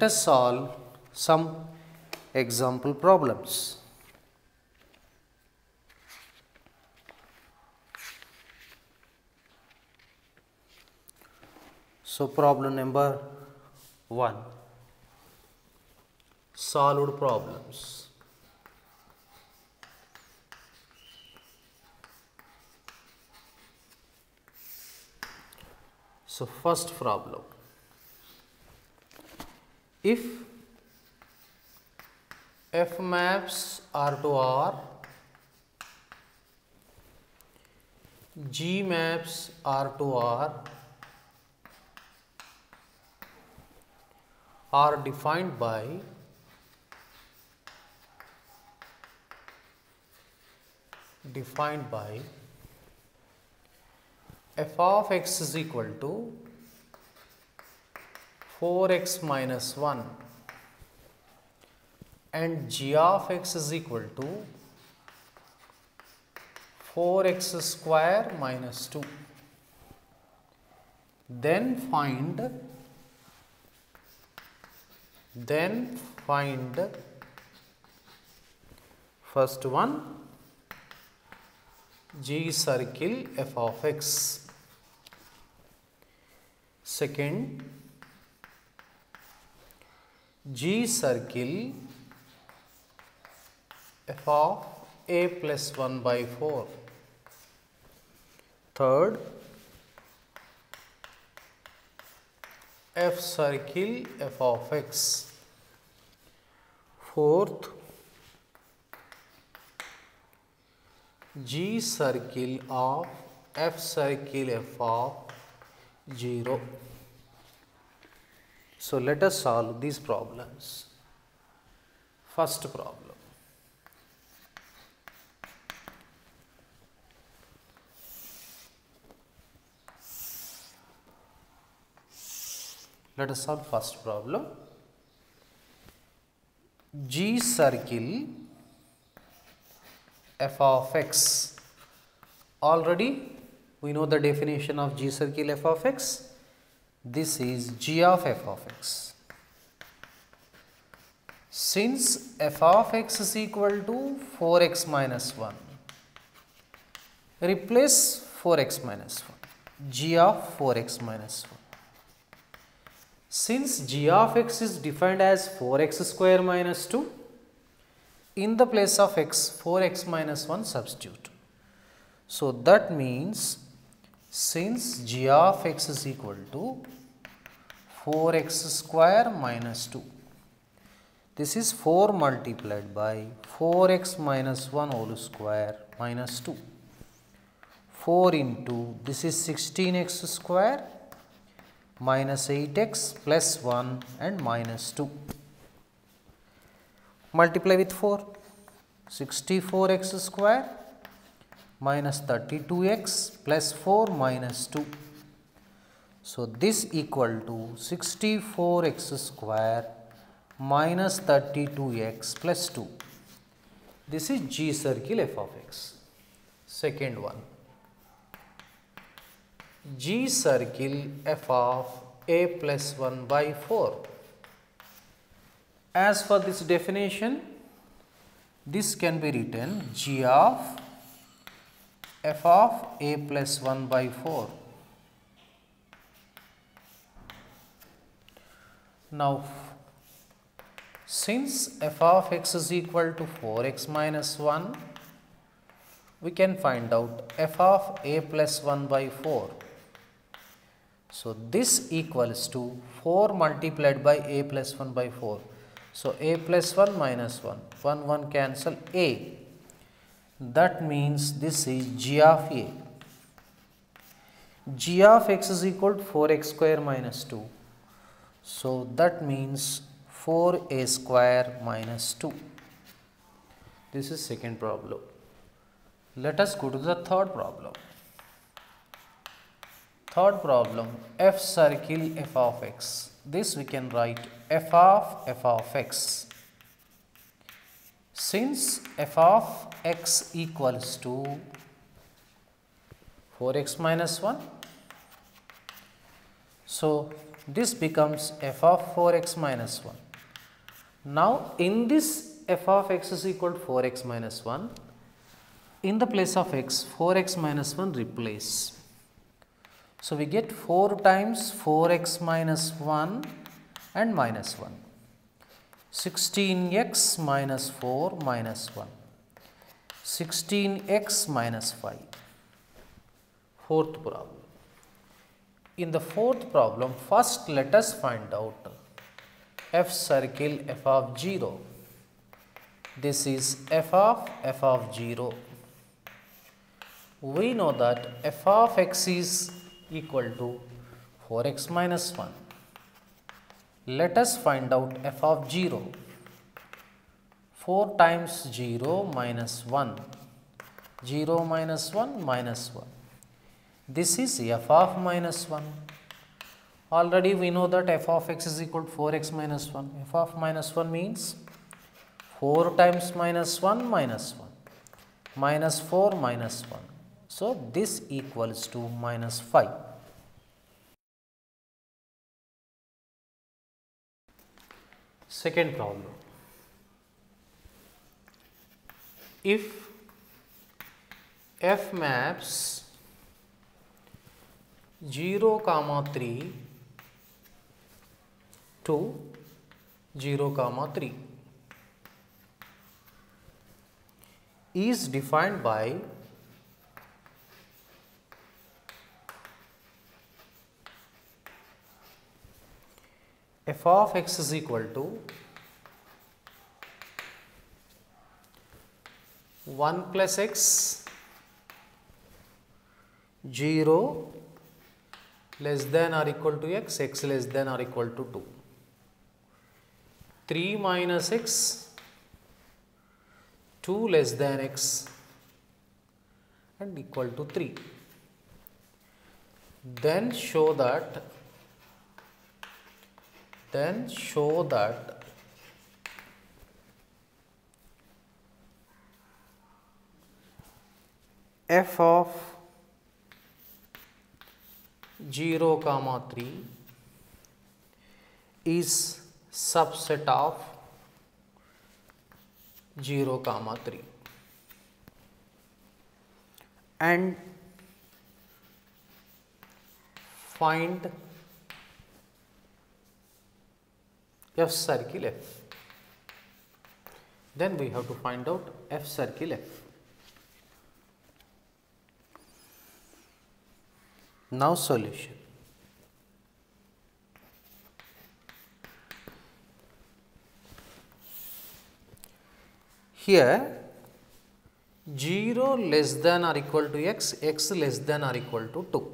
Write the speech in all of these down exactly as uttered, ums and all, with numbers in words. Let us solve some example problems. So, problem number one, solved problems. So, first problem, if F maps R to R, G maps R to R are defined by defined by f of x is equal to four x minus one and g of x is equal to four x square minus two, then find then find first one, G circle f of x, second G circle f of a plus one by four, third F circle f of x, fourth G circle of f circle f of zero. So, let us solve these problems. First problem, let us solve first problem, G circle f of x. Already we know the definition of G circle f of x. This is G of f of x. Since f of x is equal to four x minus one, replace four x minus one, G of four x minus one. Since G of x is defined as four x square minus two, in the place of x, four x minus one substitute. So, that means since G of x is equal to four x square minus two, this is four multiplied by four x minus one whole square minus two, four into this is sixteen x square minus eight x plus one and minus two, multiply with four, sixty-four x square minus thirty-two x plus four minus two. So, this equal to sixty-four x square minus thirty-two x plus two. This is G circle f of x. Second one, G circle f of a plus one by four. As for this definition, this can be written G of f of a plus one by four. Now, since f of x is equal to four x minus one, we can find out f of a plus one by four. So, this equals to four multiplied by a plus one by four. So, a plus one minus one, one one cancel a. That means this is G of a. G of x is equal to four x square minus two. So, that means four a square minus two. This is second problem. Let us go to the third problem. Third problem, f circle f of x. This we can write f of f of x. Since f of x equals to four x minus one, so this becomes f of four x minus one. Now, in this f of x is equal to four x minus one, in the place of x, four x minus one replace. So, we get four times four x minus one and minus one, sixteen x minus four minus one, sixteen x minus five. Fourth problem. In the fourth problem, first let us find out f circle f of zero. This is f of f of zero. We know that f of x is equal to four x minus one. Let us find out f of zero. four times zero minus one. zero minus one minus one. This is f of minus one. Already we know that f of x is equal to four x minus one. F of minus one means four times minus one minus one. Minus four minus one. So, this equals to minus five. Second problem. If f maps zero comma three to zero comma three is defined by f of x is equal to one plus x, zero less than or equal to x, x less than or equal to two, three minus x, two less than x and equal to three. Then show that Then show that f of zero comma three is subset of zero comma three and find f circle f. Then we have to find out f circle f. Now solution. Here zero less than or equal to x, x less than or equal to two.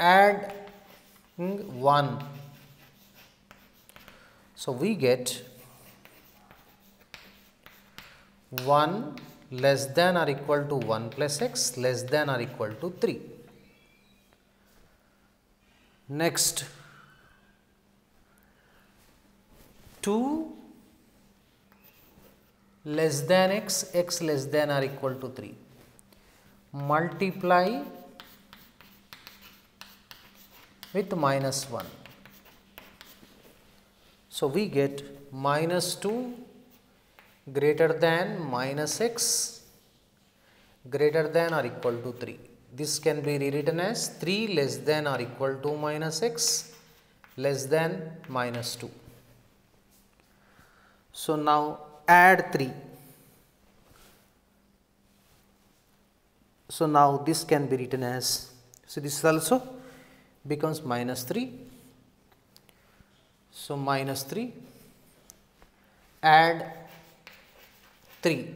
Add one. So, we get one less than or equal to one plus x less than or equal to three. Next, two less than x, x less than or equal to three. Multiply with minus one. So, we get minus two greater than minus x greater than or equal to three. This can be rewritten as three less than or equal to minus x less than minus two. So, now add three. So, now this can be written as, so this is also becomes minus three. So, minus three, add three.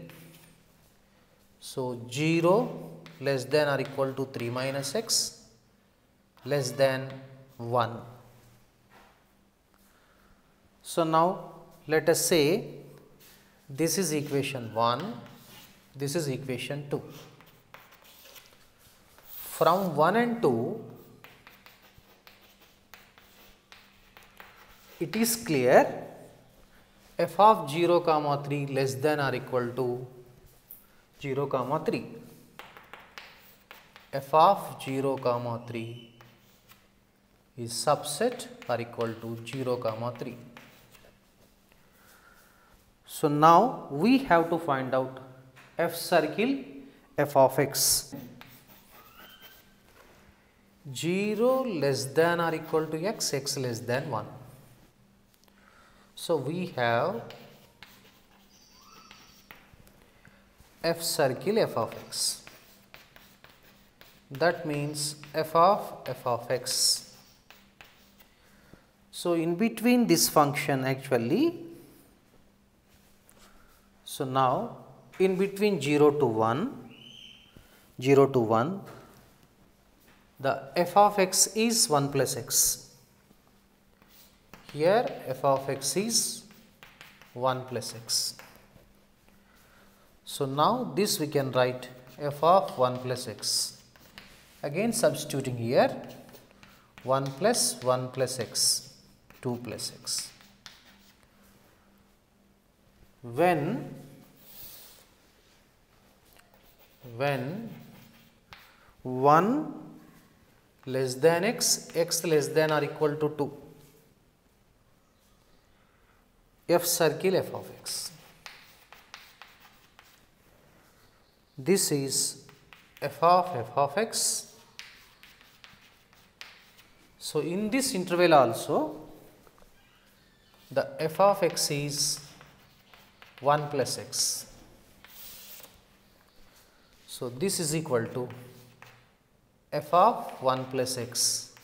So, zero less than or equal to three minus x less than one. So, now let us say this is equation one, this is equation two. From one and two, it is clear f of zero comma three less than or equal to zero comma three, f of zero comma three his subset are equal to zero comma three. So, now we have to find out f circle f of x. zero less than or equal to x, x less than one. So, we have f circle f of x. That means f of f of x. So, in between this function actually, so now in between zero to one, zero to one, the f of x is one plus x. Here f of x is one plus x. So, now this we can write f of one plus x. Again substituting here one plus one plus x, two plus x. When, when one less than x, x less than or equal to two, f circle f of x. This is f of f of x. So, in this interval also, the f of x is one plus x. So, this is equal to f of one plus x.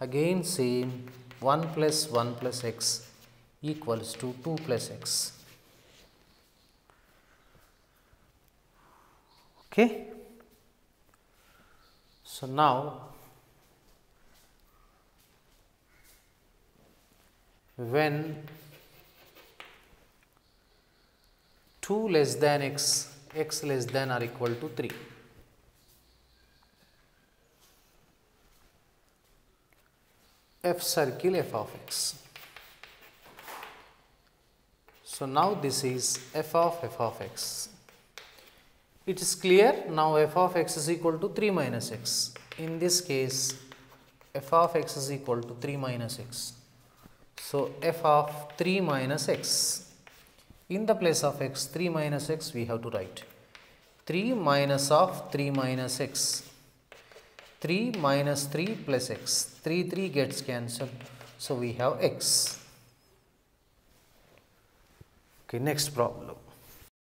Again same one plus one plus x equals to two plus x. Okay. So, now when two less than x, x less than or equal to three. F circle f of x. So, now this is f of f of x. It is clear now f of x is equal to three minus x. In this case f of x is equal to three minus x. So, f of three minus x. In the place of x, three minus x we have to write three minus of three minus x. three minus three plus x. three, three gets cancelled. So, we have x. Okay, next problem.